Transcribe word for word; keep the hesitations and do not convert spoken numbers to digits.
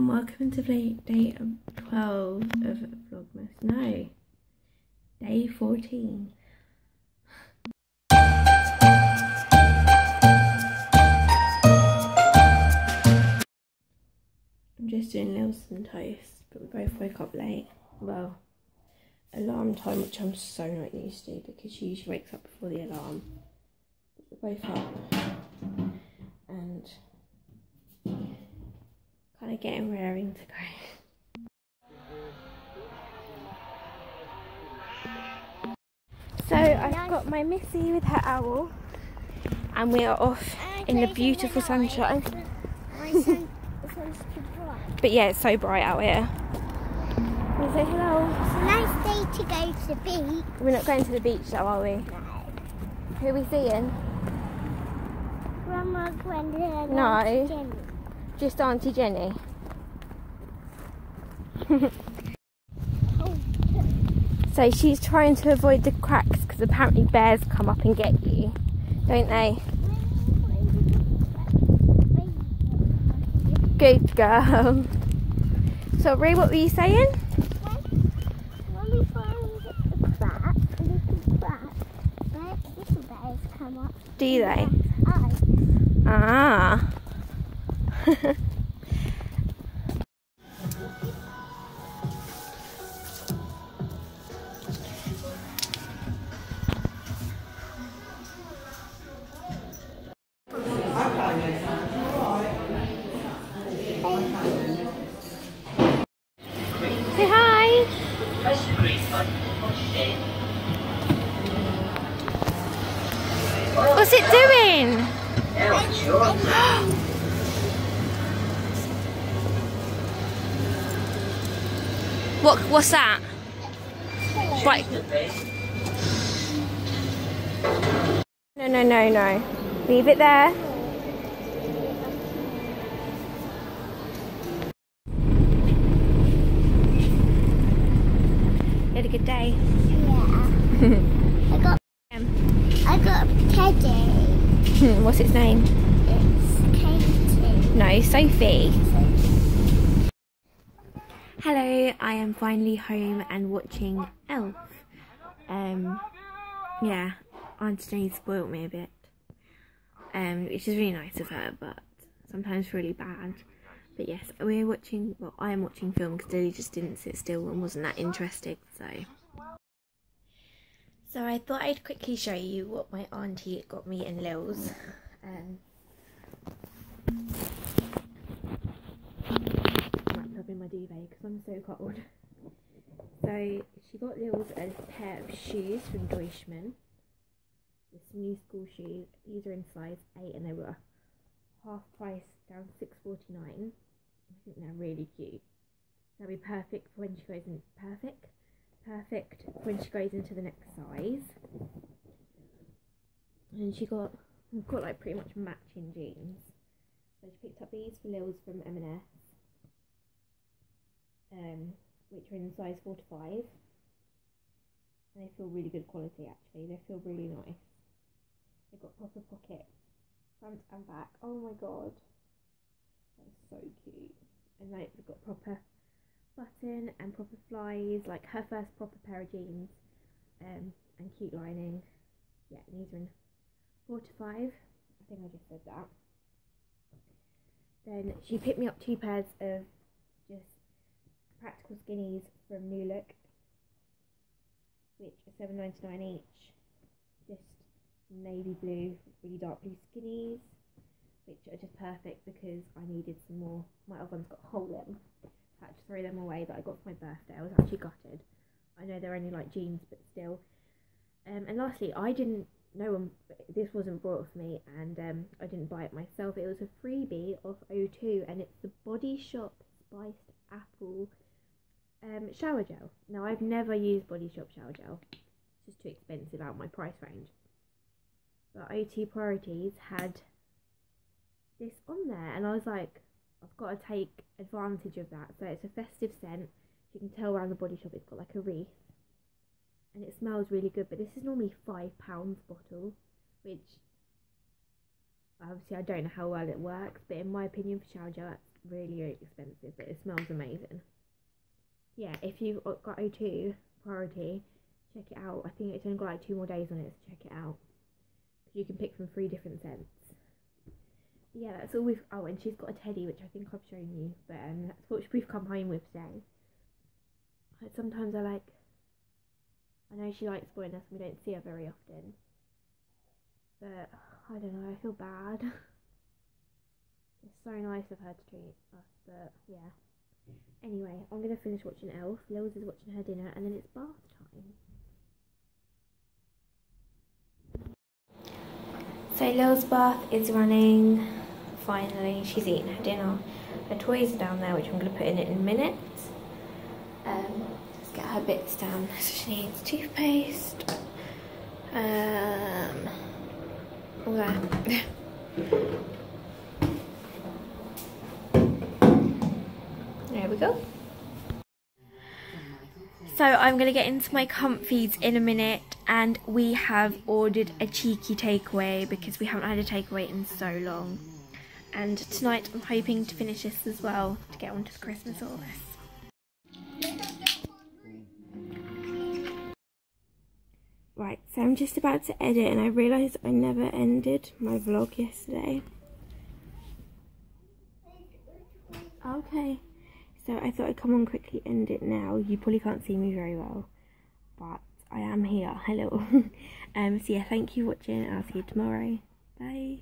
and welcome to day twelve of Vlogmas. No, day fourteen. I'm just doing nails and toast, but we both woke up late. Well, alarm time, which I'm so not used to because she usually wakes up before the alarm. But we're both up and kind of getting raring to go. So I've got my Missy with her owl and we are off in the beautiful sunshine. But yeah, it's so bright out here. We say hello. It's a nice day to go to the beach. We're not going to the beach though, are we? No. Who are we seeing? Grandma, Grandma, and Auntie Jenny. Just Auntie Jenny. So she's trying to avoid the cracks because apparently bears come up and get you, don't they? Good girl. Sorry, what were you saying? Do they? Ah. Say hi. What's it doing? What? What's that? Right. No, no, no, no. Leave it there. You had a good day. Yeah. I got. I got a teddy. Hmm, what's its name? It's Katie. No, Sophie. Sophie. Hello, I am finally home and watching Elf. Um, yeah, Auntie Jenny spoilt me a bit, um, which is really nice of her, but sometimes really bad. But yes, we're watching. Well, I am watching film because Dilly just didn't sit still and wasn't that interested, so. So I thought I'd quickly show you what my auntie got me and Lil's. Um, I might pop in my duvet because I'm so cold. So she got Lil's a pair of shoes from Deichmann. This new school shoe. These are in size eight and they were half price down six forty-nine. I think they're really cute. They'll be perfect for when she goes in. Perfect. Perfect when she goes into the next size. And she got, we've got like pretty much matching jeans. So she picked up these for Lil's from M and S, um, which are in size four to five. And they feel really good quality actually. They feel really nice. They've got proper pockets, front and back. Oh my god, that's so cute. And like they've got proper button and proper flies, like her first proper pair of jeans, um, and cute lining. Yeah, these are in four to five. I think I just said that. Then she picked me up two pairs of just practical skinnies from New Look, which are seven ninety-nine each. Just navy blue, really dark blue skinnies, which are just perfect because I needed some more. My other one's got a hole in. I had to throw them away that I got for my birthday. I was actually gutted. I know they're only like jeans, but still. Um, and lastly, I didn't, no one, this wasn't brought up for me, and um, I didn't buy it myself. It was a freebie off O two, and it's the Body Shop Spiced Apple um, Shower Gel. Now, I've never used Body Shop Shower Gel. It's just too expensive out of my price range. But O two Priorities had this on there, and I was like, I've got to take advantage of that. So it's a festive scent. You can tell around the Body Shop it's got like a wreath. And it smells really good. But this is normally five pounds bottle. Which, obviously I don't know how well it works. But in my opinion for shower gel, that's really, really expensive, but it smells amazing. Yeah, if you've got O two priority, check it out. I think it's only got like two more days on it, so check it out. You can pick from three different scents. Yeah, that's all we've... Oh, and she's got a teddy, which I think I've shown you, but um, that's what we've come home with today. But sometimes I like... I know she likes spoiling us, and we don't see her very often. But, I don't know, I feel bad. It's so nice of her to treat us, but, yeah. Anyway, I'm going to finish watching Elf. Lil's is watching her dinner, and then it's bath time. So Lil's bath is running, finally. She's eaten her dinner. Her toys are down there, which I'm going to put in it in minutes. Um, let's get her bits down. She needs toothpaste. Um, all that. There we go. So I'm going to get into my comfies in a minute, and we have ordered a cheeky takeaway because we haven't had a takeaway in so long. And tonight I'm hoping to finish this as well to get on to the Christmas orders. Right, so I'm just about to edit and I realised I never ended my vlog yesterday. Okay. So I thought I'd come on quickly end it now. You probably can't see me very well, but I am here. Hello. um, so yeah, thank you for watching, and I'll see you tomorrow. Bye.